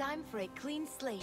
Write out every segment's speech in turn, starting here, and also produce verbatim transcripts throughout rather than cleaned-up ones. Time for a clean slate.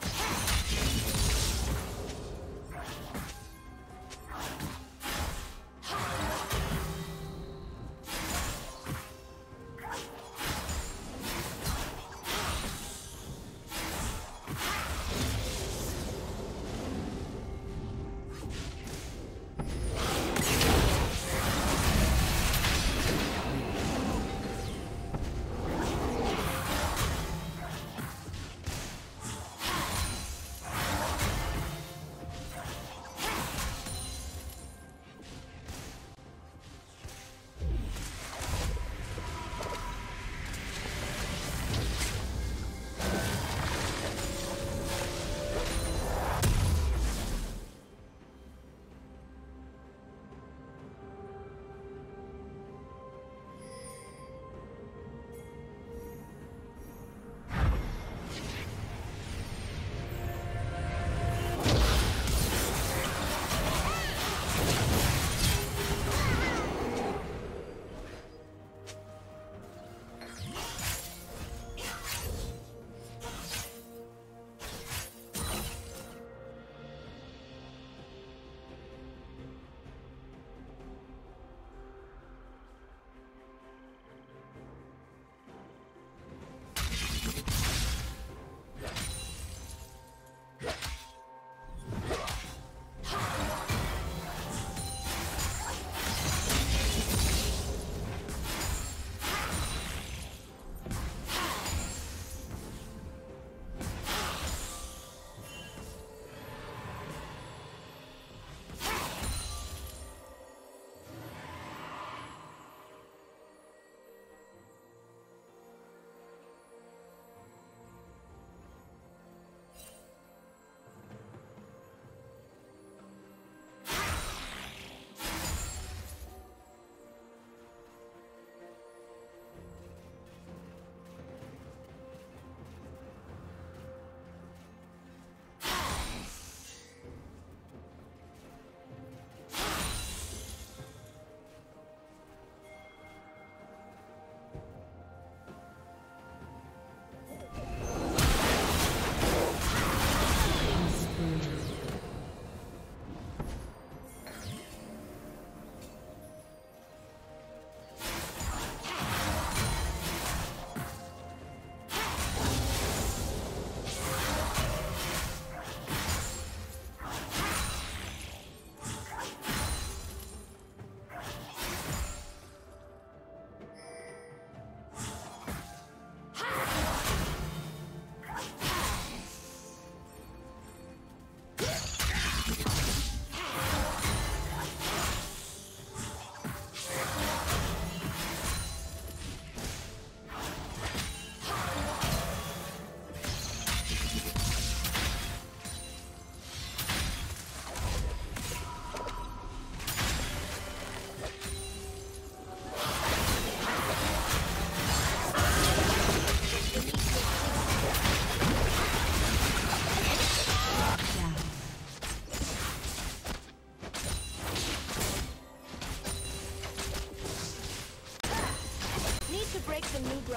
Yeah.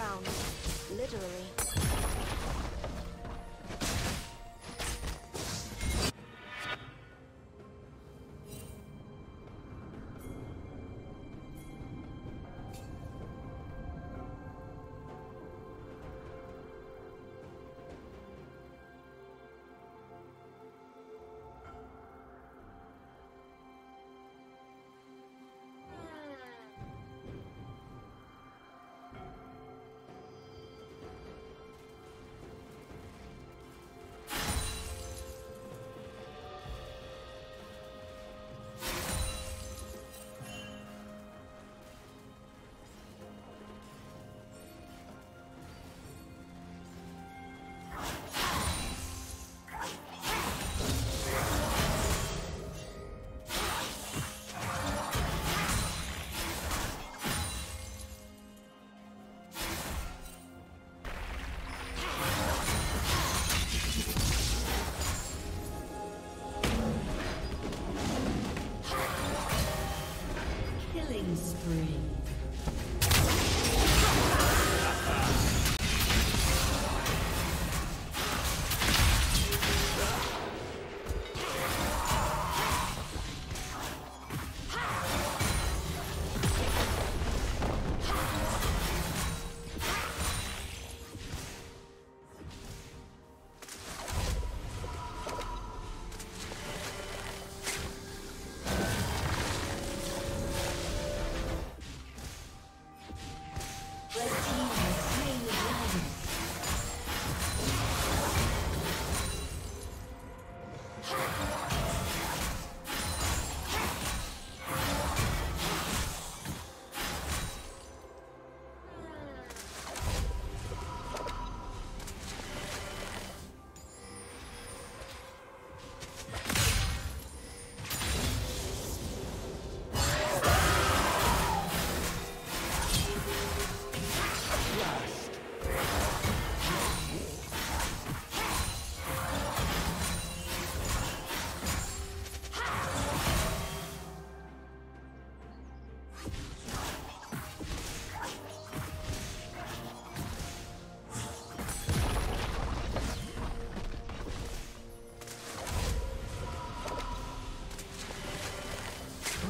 ground, literally.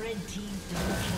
Red team double .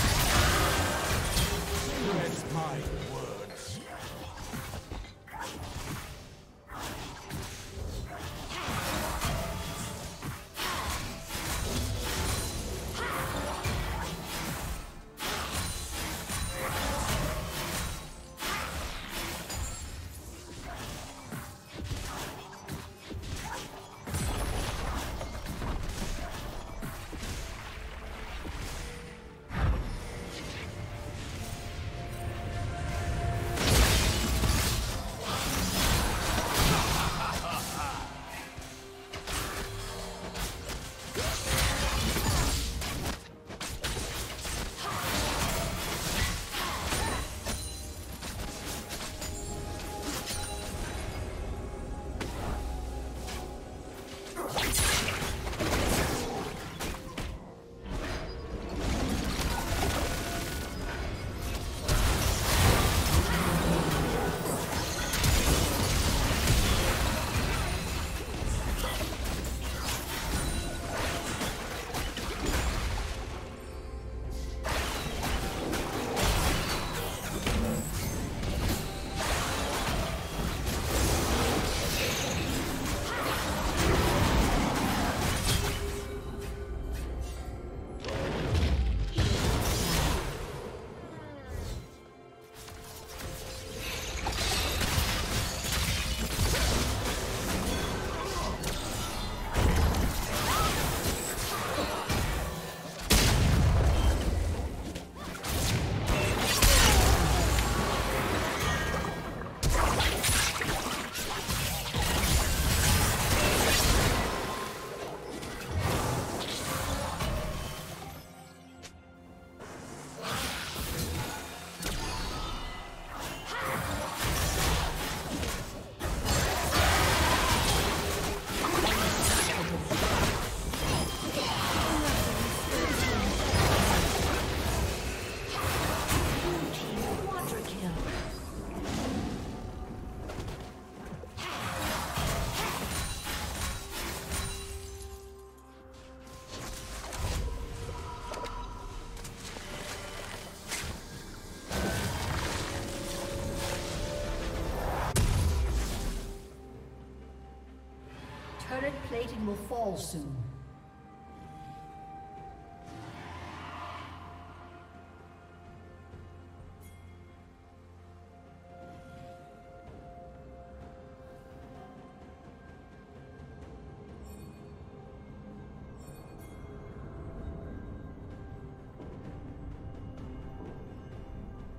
plating will fall soon.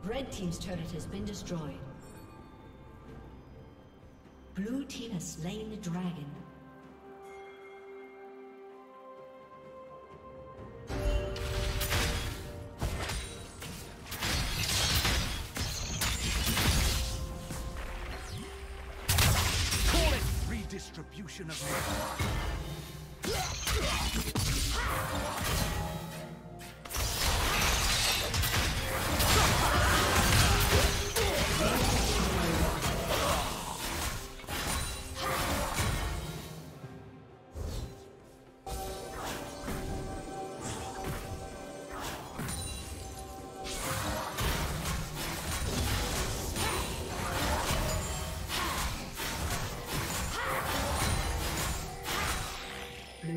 Red team's turret has been destroyed. Blue team has slain the dragon. Call it redistribution of power.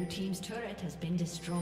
Team's turret has been destroyed.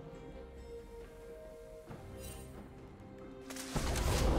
Red team's turret has been destroyed.